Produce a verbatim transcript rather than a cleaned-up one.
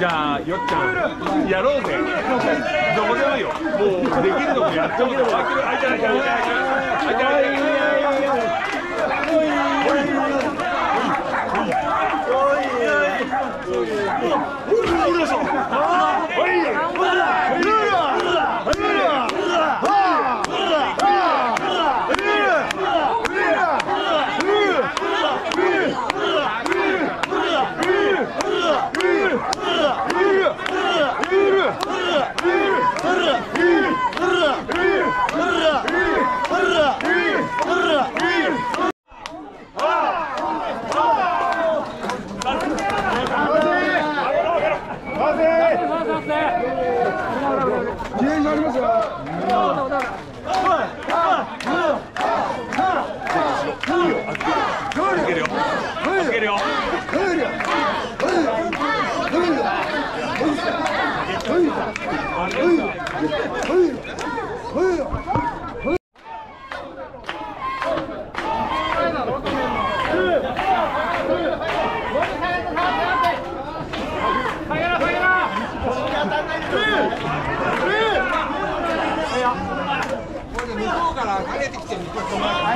じゃあよっちゃんやろうぜ。どこでもいいよ。もうできるのもやっとけば開ける開いてない開いてない。هيا هيا هيا